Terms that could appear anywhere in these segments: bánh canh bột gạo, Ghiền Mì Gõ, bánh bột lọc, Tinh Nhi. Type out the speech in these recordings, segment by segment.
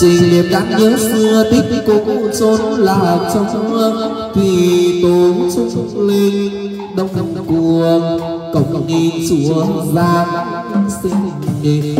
Xin niềm đáng nhớ xưa tích cũng trốn là trong hương thủy tổ trung linh đông cuồng cổng đi xuống giang xin đến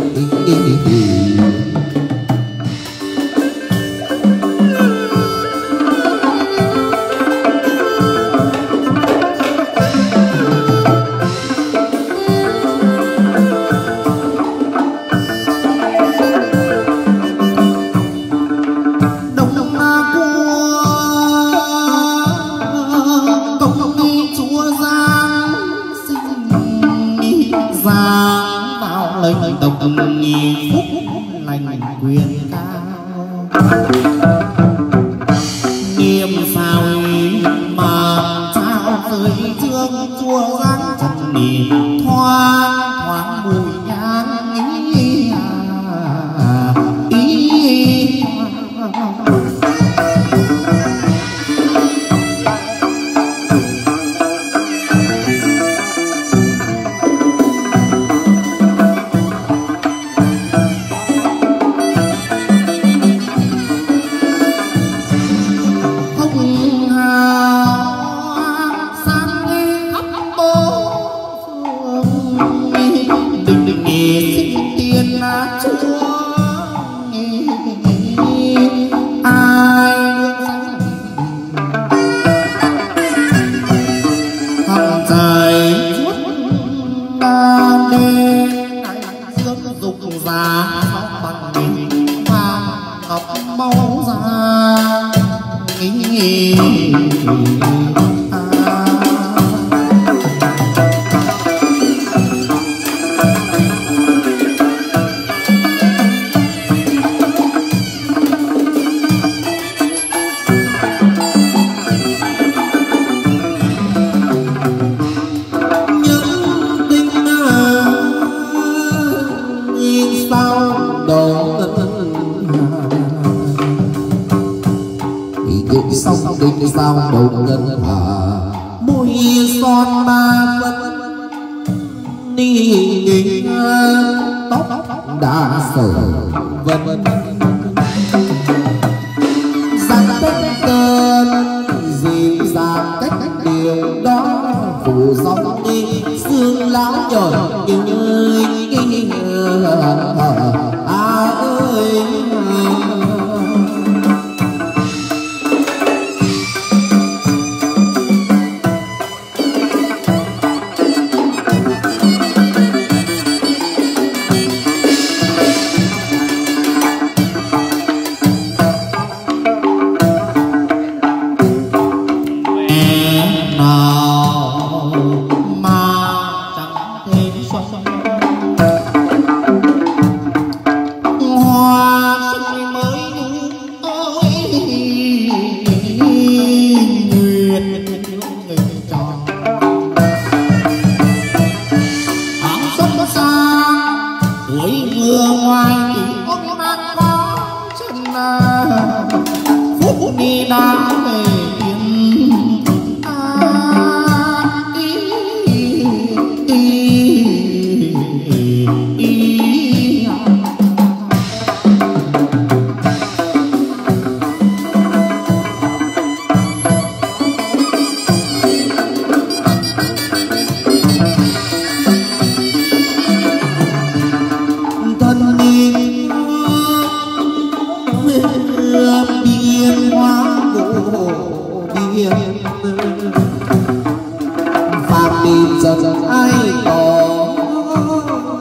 dần ai tỏ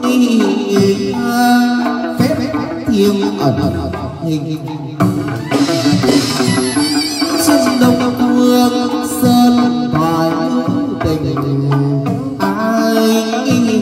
đi phép thiêng ẩn hình chân đông hương sơn thoại tình ai ý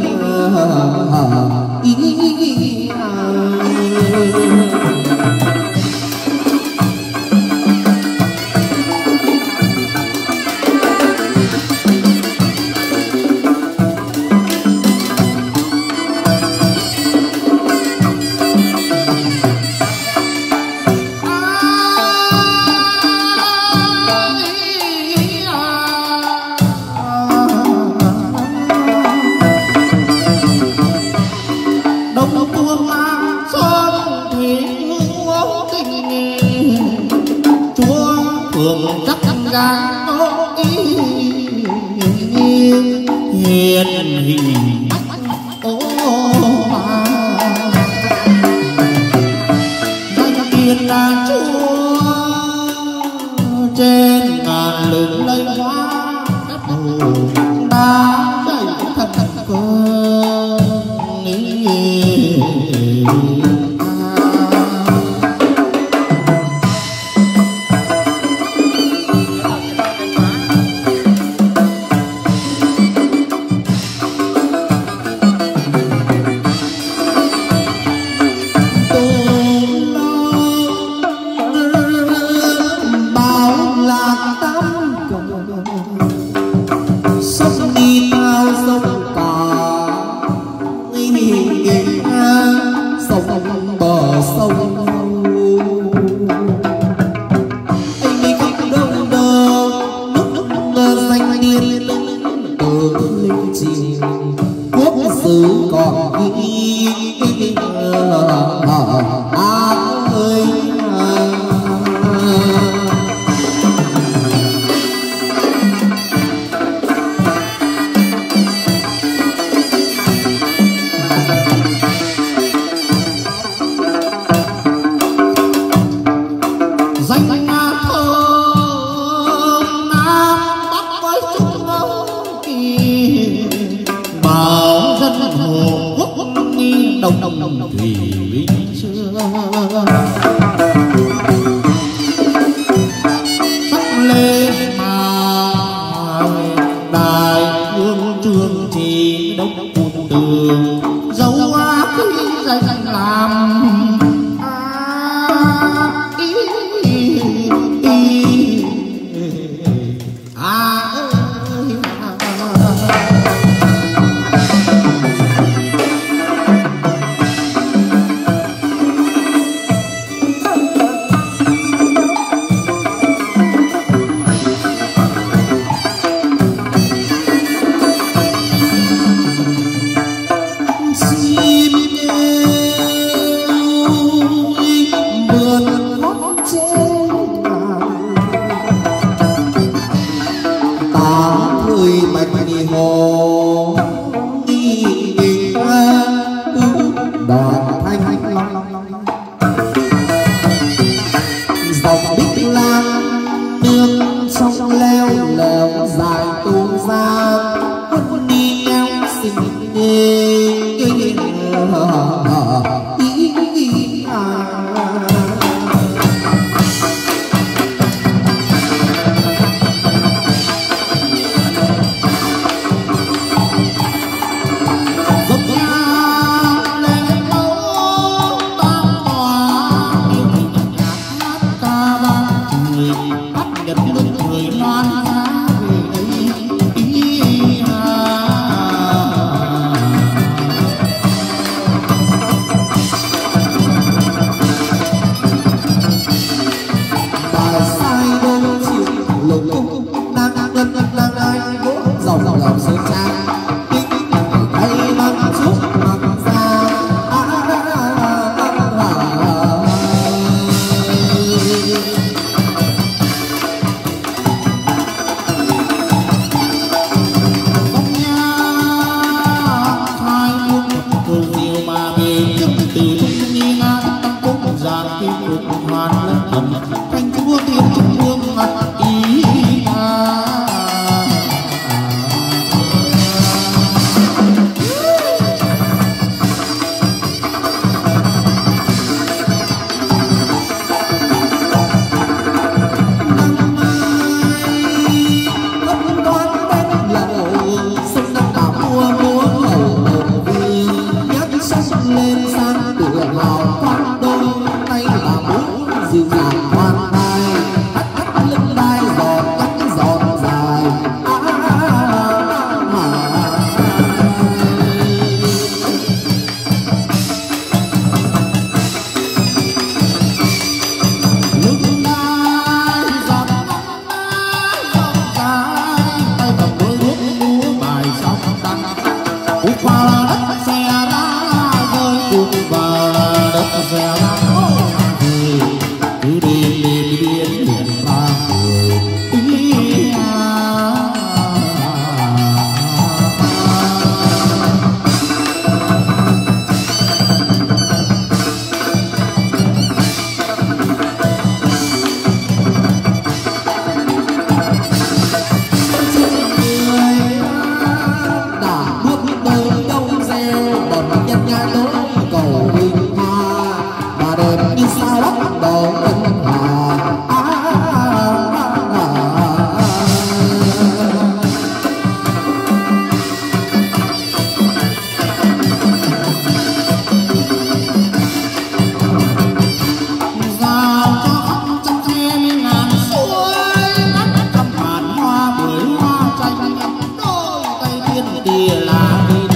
kia lá bên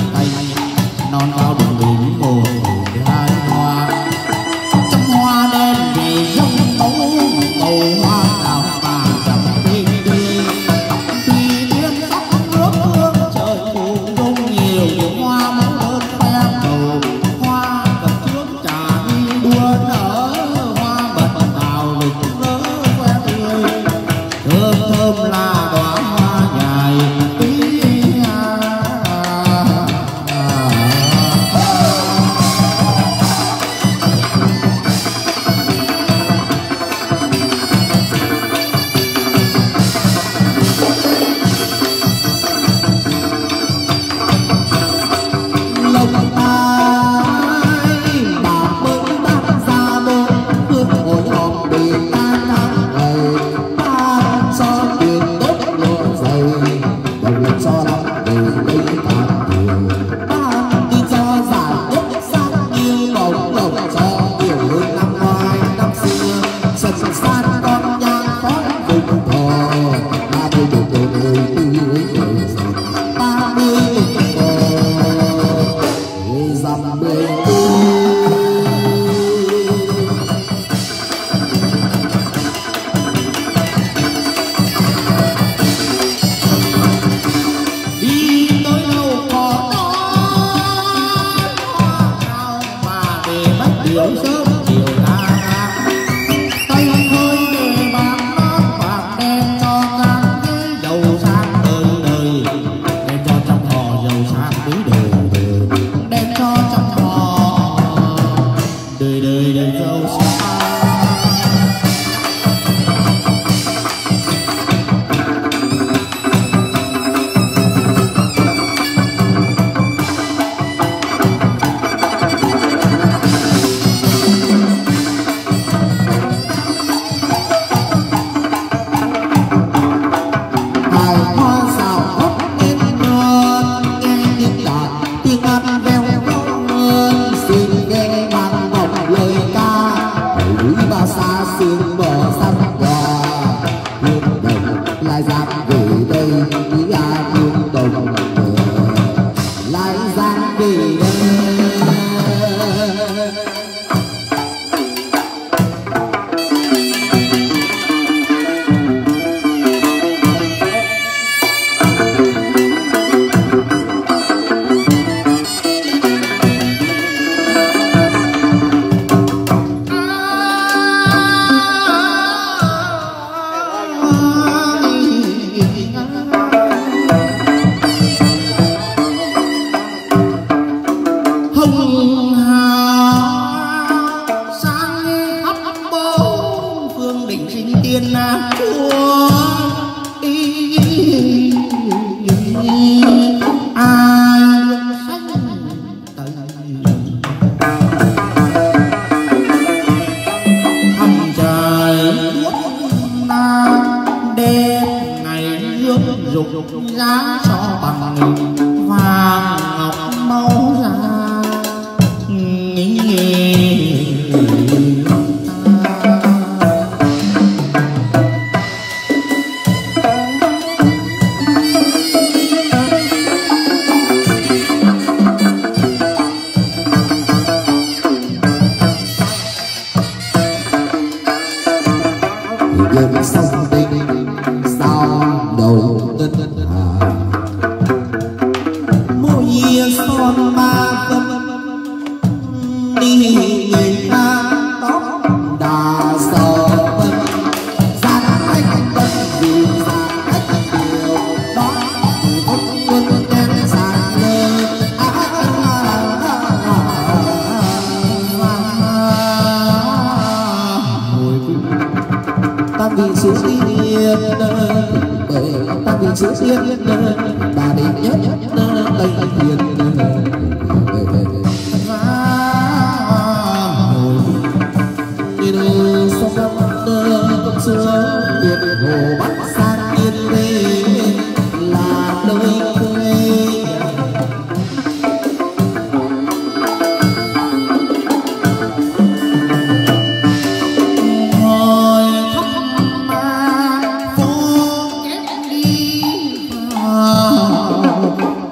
cành non bao đường đỉnh mồ hai hoa trăm hoa đen về dông máu cầu hoa đào và trăm đi đi tuy thiên sắc nước hương trời cùng đông nhiều những hoa mẫu đơn khoe cầu hoa bật trước trà đi đua nở hoa bật đào lịch rỡ khoe tươi thơm thơm là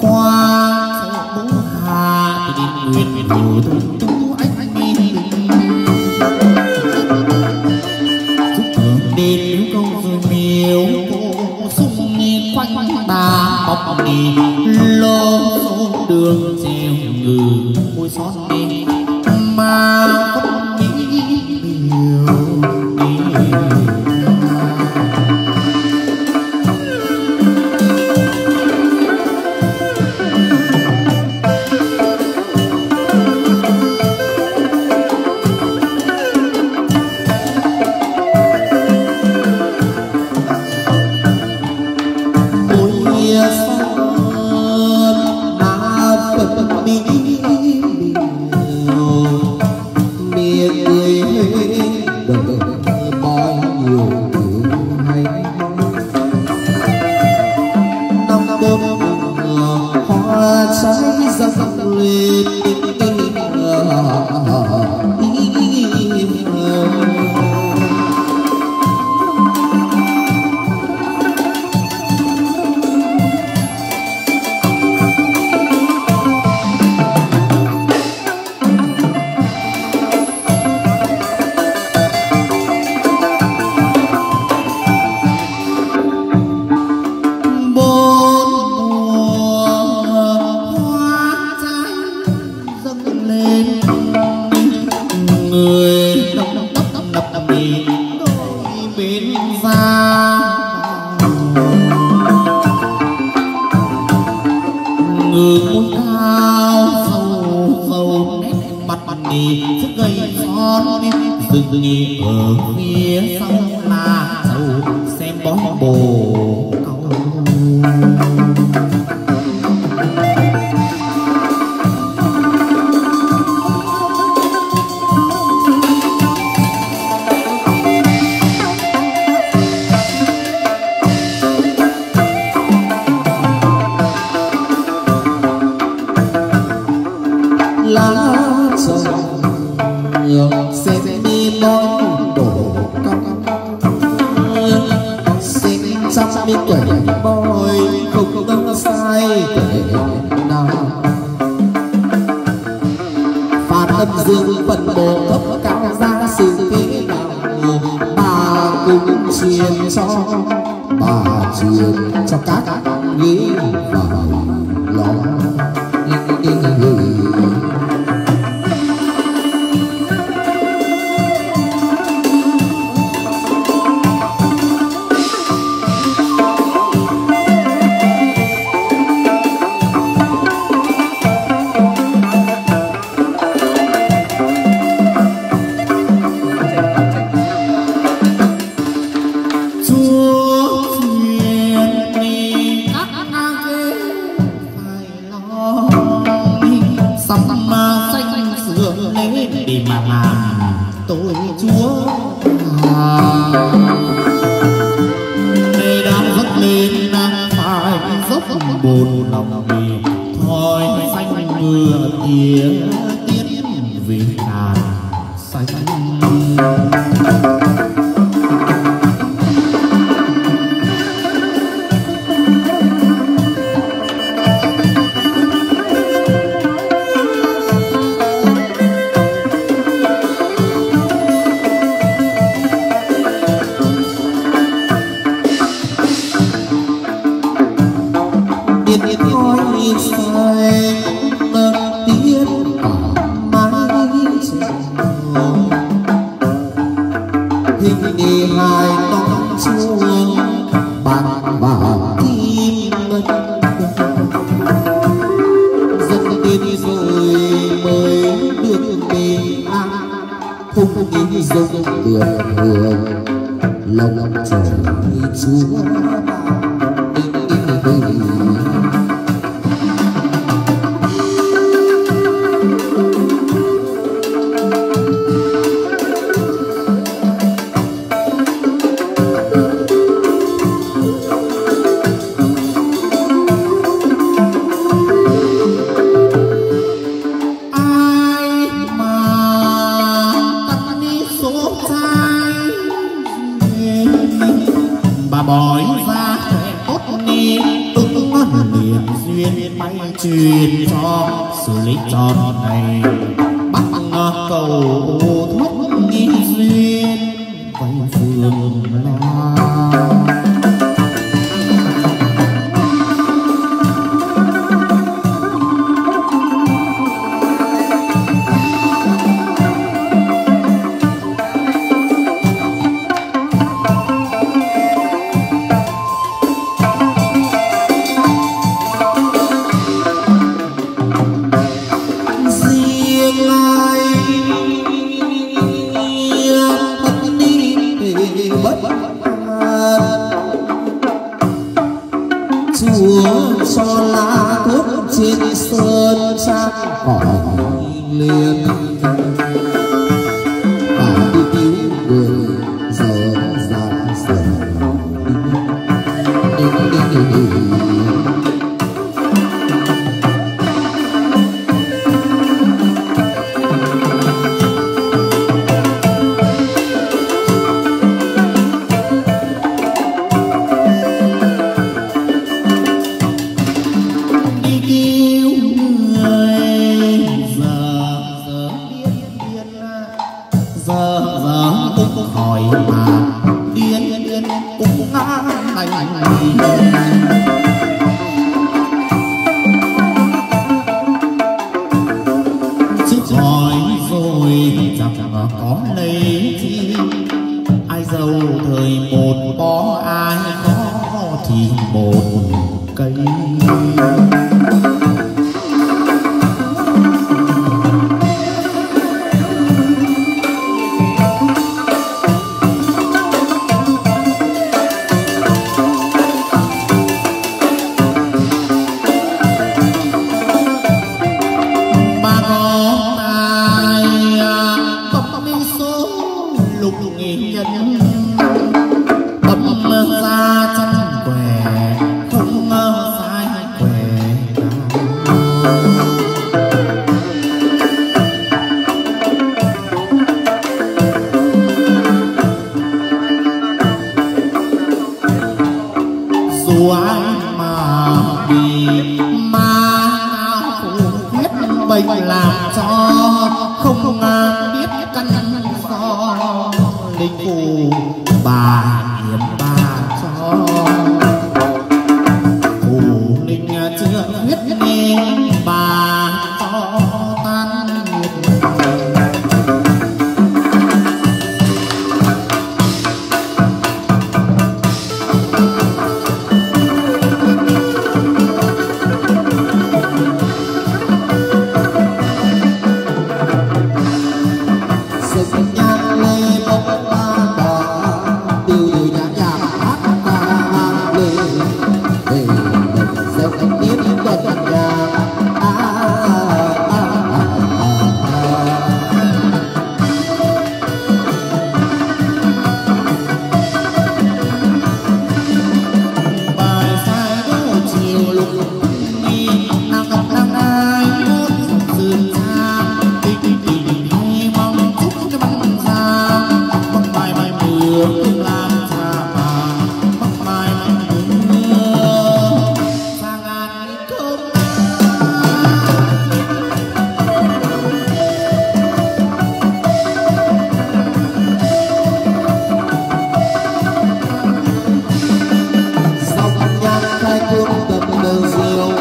qua Bà bói ra tốt ni tung Duyên bay truyền cho sự lý tròn này bắt cầu thuốc nghi duyên quay phương la. Hãy subscribe cho kênh Ghiền Mì Gõ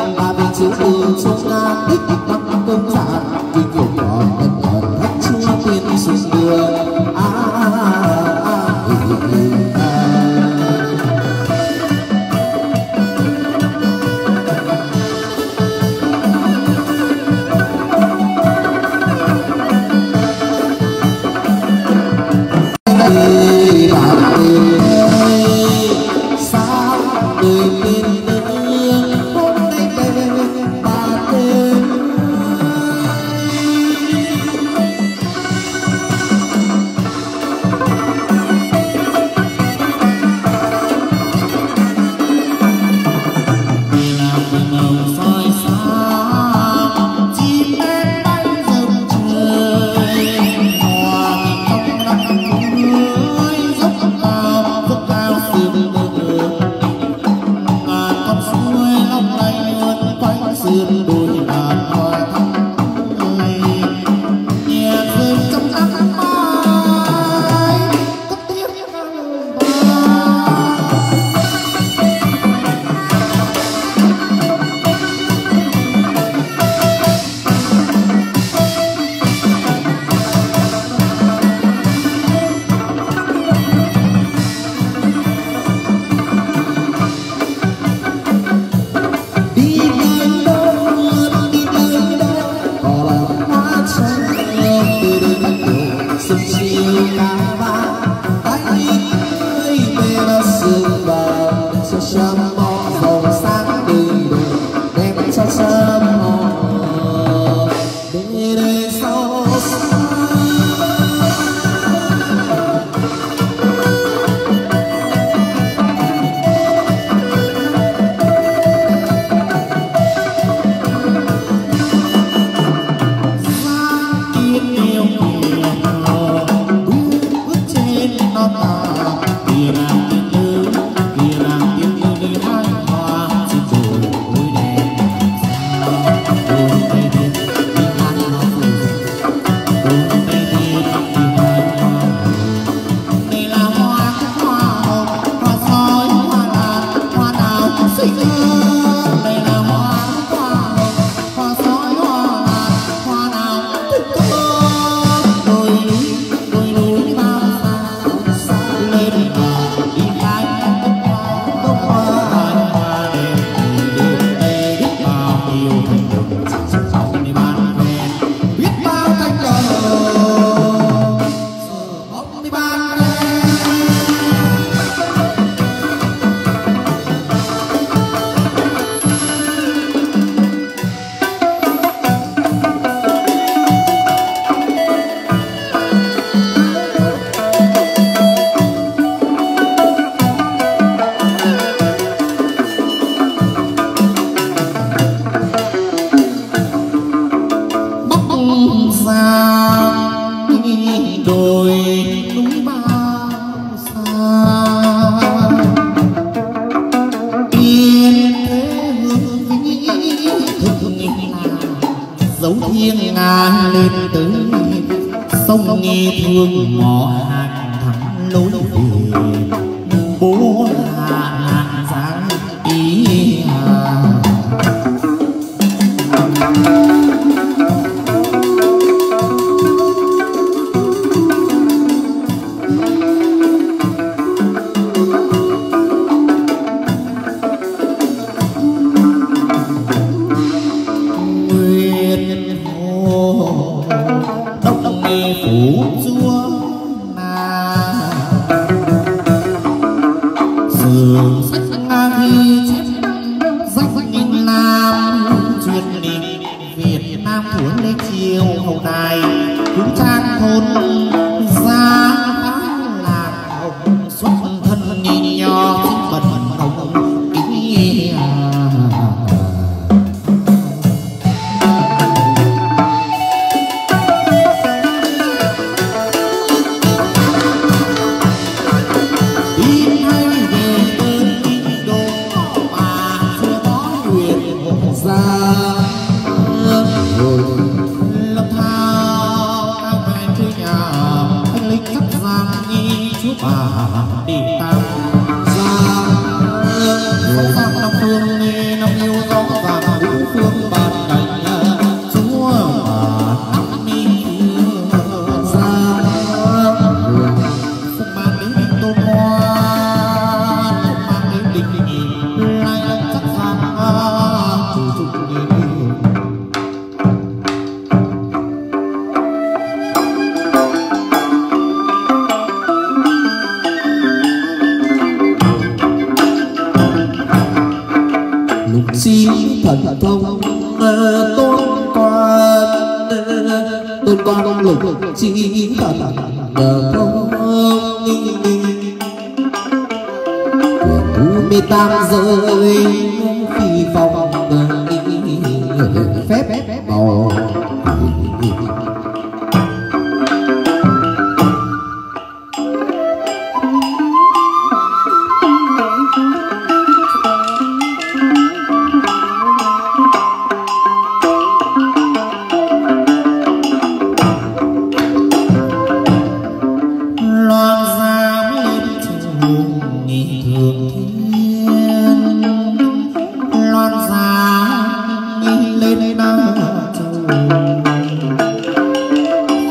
nay nam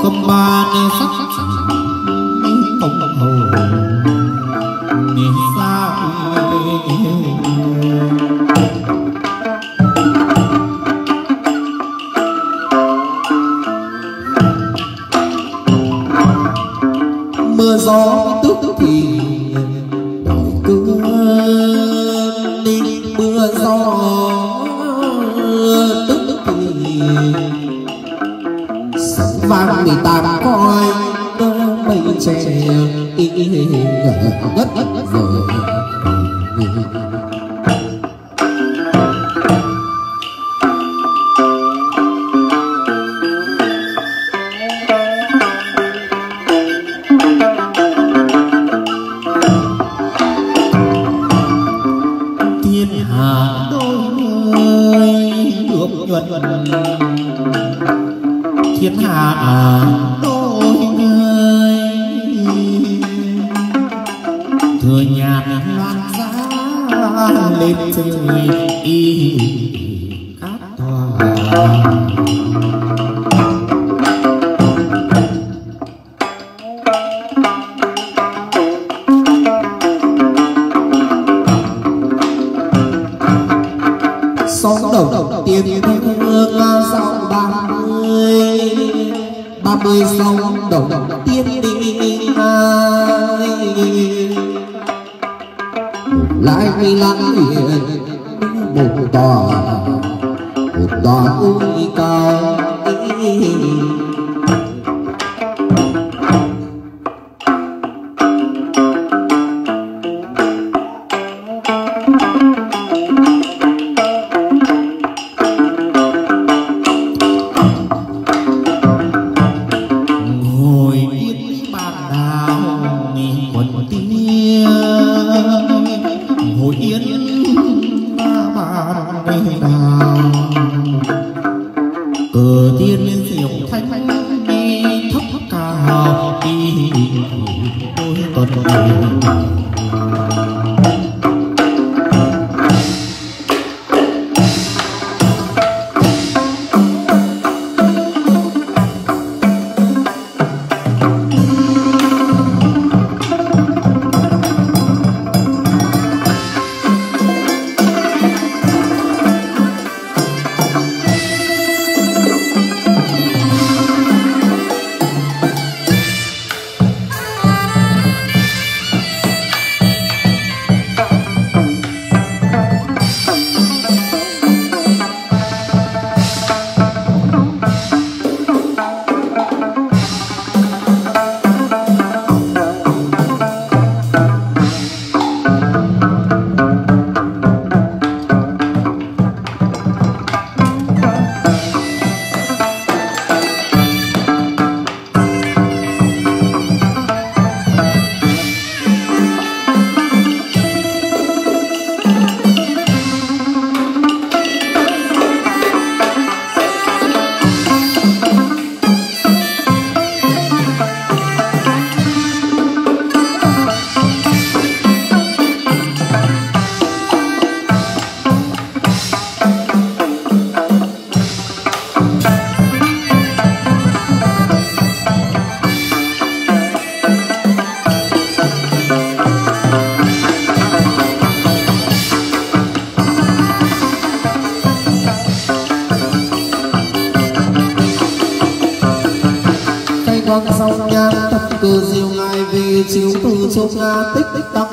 không ba nay sắc tổng hồ miền xa mưa gió tức thì cứ đi mưa gió tức thì vàng 18 coi mây che đất rồi thiên hạ đôi người thừa nhạc loạn giá lên trời y cát tòa sóng đầu tiên thương sau 30 sóng đầu tiên đi lại đi lắng huyền một tòa núi cao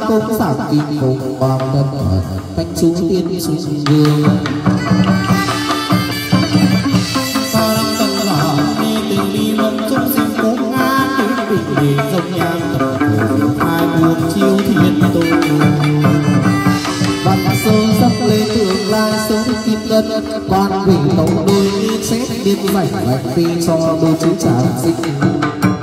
công sản kim cùng bằng thân thanh chú tiên xuống dương sao đang cần là đi tình đi lông trong sinh cố ngã tiếng bình để dòng nhang tập cổ hai buồn chiêu thiên tôn văn sớm sắp lên tương lai sớm kim ngân quan quỷ tấu đôi chết biên mảnh mạch phi cho đôi chú trả sinh